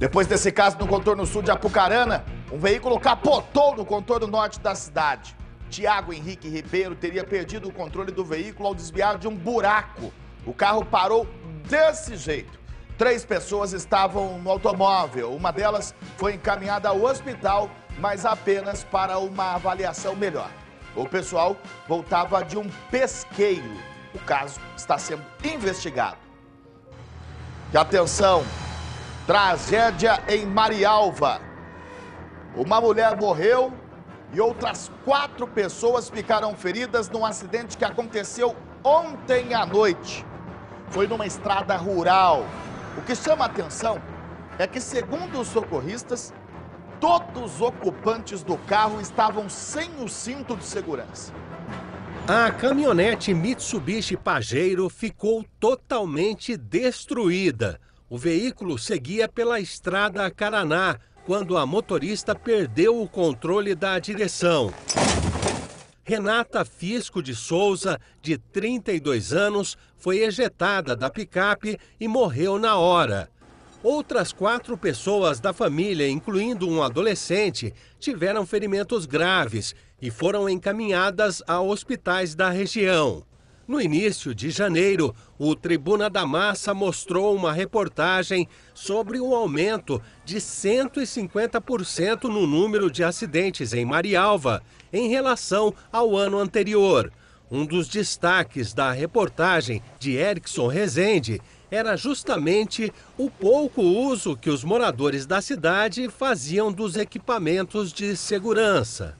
Depois desse caso no contorno sul de Apucarana, um veículo capotou no contorno norte da cidade. Thiago Henrique Ribeiro teria perdido o controle do veículo ao desviar de um buraco. O carro parou desse jeito. 3 pessoas estavam no automóvel. Uma delas foi encaminhada ao hospital, mas apenas para uma avaliação melhor. O pessoal voltava de um pesqueiro. O caso está sendo investigado. E atenção, tragédia em Marialva. Uma mulher morreu e outras 4 pessoas ficaram feridas num acidente que aconteceu ontem à noite. Foi numa estrada rural. O que chama a atenção é que, segundo os socorristas, todos os ocupantes do carro estavam sem o cinto de segurança. A caminhonete Mitsubishi Pajero ficou totalmente destruída. O veículo seguia pela estrada Caraná, quando a motorista perdeu o controle da direção. Renata Fisco de Souza, de 32 anos, foi ejetada da picape e morreu na hora. Outras 4 pessoas da família, incluindo um adolescente, tiveram ferimentos graves e foram encaminhadas a hospitais da região. No início de janeiro, o Tribuna da Massa mostrou uma reportagem sobre o aumento de 150% no número de acidentes em Marialva em relação ao ano anterior. Um dos destaques da reportagem de Erickson Rezende era justamente o pouco uso que os moradores da cidade faziam dos equipamentos de segurança.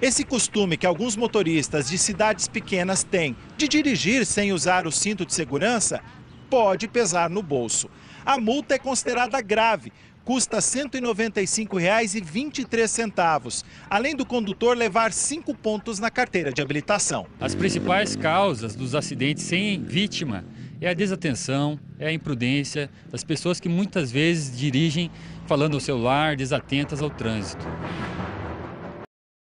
Esse costume que alguns motoristas de cidades pequenas têm de dirigir sem usar o cinto de segurança pode pesar no bolso. A multa é considerada grave, custa R$ 195,23, além do condutor levar 5 pontos na carteira de habilitação. As principais causas dos acidentes sem vítima é a desatenção, é a imprudência das pessoas que muitas vezes dirigem falando ao celular, desatentas ao trânsito.